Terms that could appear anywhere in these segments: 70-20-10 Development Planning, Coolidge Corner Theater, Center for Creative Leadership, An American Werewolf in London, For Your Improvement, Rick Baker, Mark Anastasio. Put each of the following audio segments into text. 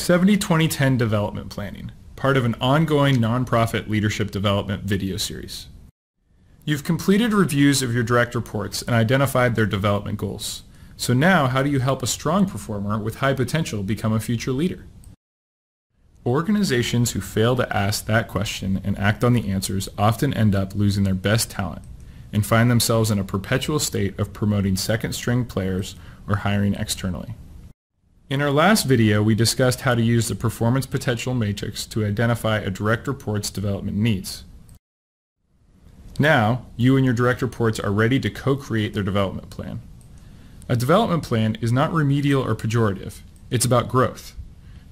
70-20-10 Development Planning, part of an ongoing nonprofit leadership development video series. You've completed reviews of your direct reports and identified their development goals. So now, how do you help a strong performer with high potential become a future leader? Organizations who fail to ask that question and act on the answers often end up losing their best talent and find themselves in a perpetual state of promoting second-string players or hiring externally. In our last video, we discussed how to use the Performance Potential Matrix to identify a direct report's development needs. Now, you and your direct reports are ready to co-create their development plan. A development plan is not remedial or pejorative. It's about growth.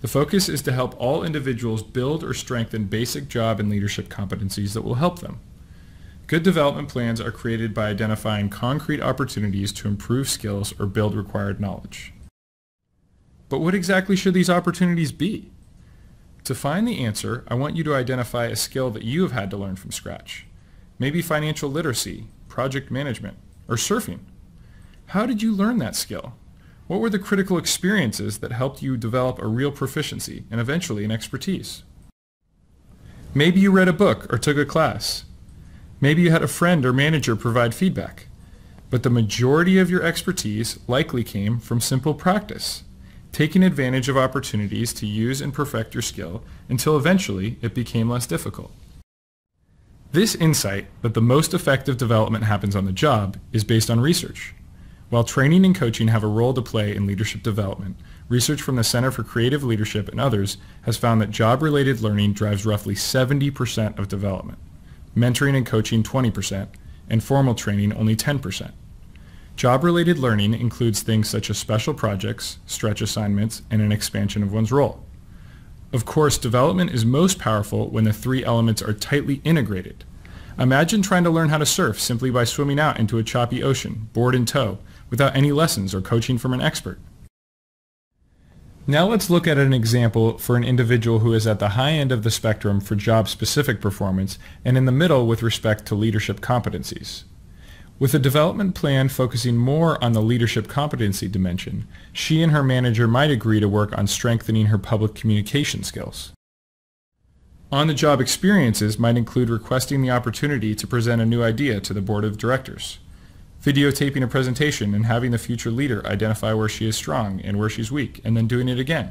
The focus is to help all individuals build or strengthen basic job and leadership competencies that will help them. Good development plans are created by identifying concrete opportunities to improve skills or build required knowledge. But what exactly should these opportunities be? To find the answer, I want you to identify a skill that you have had to learn from scratch. Maybe financial literacy, project management, or surfing. How did you learn that skill? What were the critical experiences that helped you develop a real proficiency and eventually an expertise? Maybe you read a book or took a class. Maybe you had a friend or manager provide feedback, but the majority of your expertise likely came from simple practice, taking advantage of opportunities to use and perfect your skill until eventually it became less difficult. This insight that the most effective development happens on the job is based on research. While training and coaching have a role to play in leadership development, research from the Center for Creative Leadership and others has found that job-related learning drives roughly 70% of development. Mentoring and coaching 20%, and formal training only 10%. Job-related learning includes things such as special projects, stretch assignments, and an expansion of one's role. Of course, development is most powerful when the three elements are tightly integrated. Imagine trying to learn how to surf simply by swimming out into a choppy ocean, board in tow, without any lessons or coaching from an expert. Now let's look at an example for an individual who is at the high end of the spectrum for job-specific performance and in the middle with respect to leadership competencies. With a development plan focusing more on the leadership competency dimension, she and her manager might agree to work on strengthening her public communication skills. On-the-job experiences might include requesting the opportunity to present a new idea to the board of directors, videotaping a presentation and having the future leader identify where she is strong and where she's weak and then doing it again,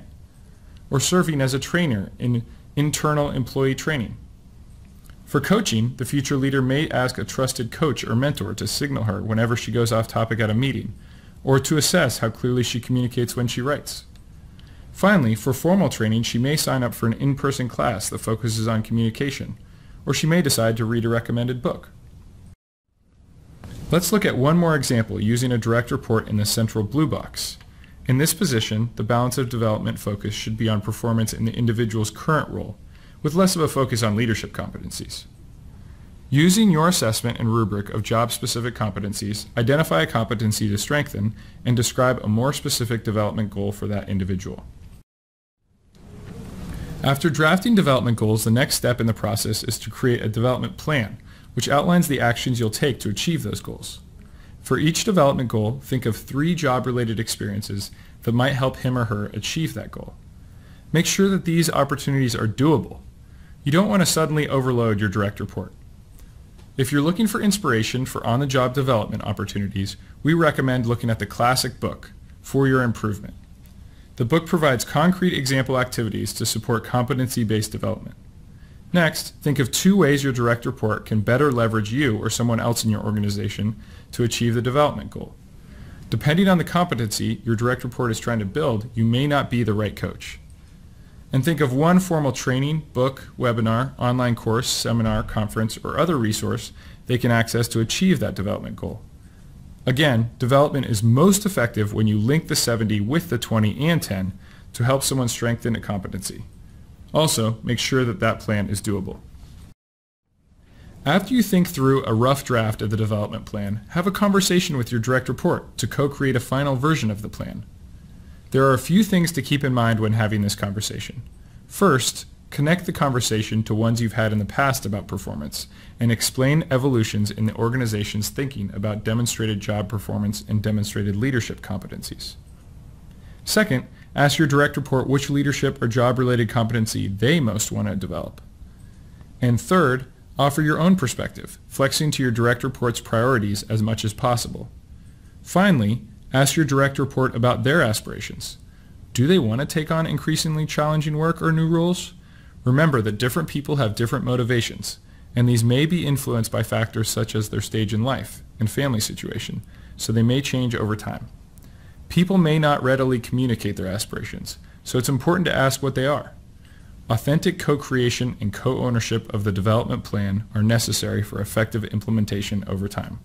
or serving as a trainer in internal employee training. For coaching, the future leader may ask a trusted coach or mentor to signal her whenever she goes off topic at a meeting, or to assess how clearly she communicates when she writes. Finally, for formal training, she may sign up for an in-person class that focuses on communication, or she may decide to read a recommended book. Let's look at one more example using a direct report in the central blue box. In this position, the balance of development focus should be on performance in the individual's current role, with less of a focus on leadership competencies. Using your assessment and rubric of job-specific competencies, identify a competency to strengthen and describe a more specific development goal for that individual. After drafting development goals, the next step in the process is to create a development plan, which outlines the actions you'll take to achieve those goals. For each development goal, think of 3 job-related experiences that might help him or her achieve that goal. Make sure that these opportunities are doable. You don't want to suddenly overload your direct report. If you're looking for inspiration for on-the-job development opportunities, we recommend looking at the classic book, For Your Improvement. The book provides concrete example activities to support competency-based development. Next, think of 2 ways your direct report can better leverage you or someone else in your organization to achieve the development goal. Depending on the competency your direct report is trying to build, you may not be the right coach. And think of 1 formal training, book, webinar, online course, seminar, conference, or other resource they can access to achieve that development goal. Again, development is most effective when you link the 70 with the 20 and 10 to help someone strengthen a competency. Also, make sure that that plan is doable. After you think through a rough draft of the development plan, have a conversation with your direct report to co-create a final version of the plan. There are a few things to keep in mind when having this conversation. First, connect the conversation to ones you've had in the past about performance and explain evolutions in the organization's thinking about demonstrated job performance and demonstrated leadership competencies. Second, Ask your direct report which leadership or job-related competency they most want to develop. And third, offer your own perspective, flexing to your direct report's priorities as much as possible. Finally, ask your direct report about their aspirations. Do they want to take on increasingly challenging work or new roles? Remember that different people have different motivations, and these may be influenced by factors such as their stage in life and family situation, so they may change over time. People may not readily communicate their aspirations, so it's important to ask what they are. Authentic co-creation and co-ownership of the development plan are necessary for effective implementation over time.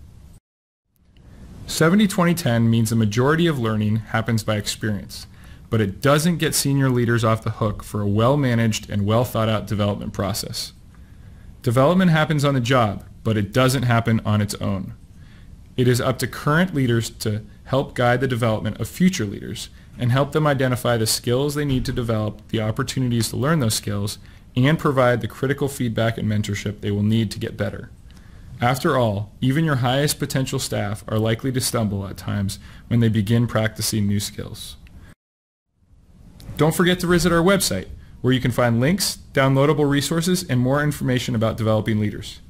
70-20-10 means the majority of learning happens by experience, but it doesn't get senior leaders off the hook for a well-managed and well-thought-out development process. Development happens on the job, but it doesn't happen on its own. It is up to current leaders to help guide the development of future leaders and help them identify the skills they need to develop, the opportunities to learn those skills, and provide the critical feedback and mentorship they will need to get better. After all, even your highest potential staff are likely to stumble at times when they begin practicing new skills. Don't forget to visit our website, where you can find links, downloadable resources, and more information about developing leaders.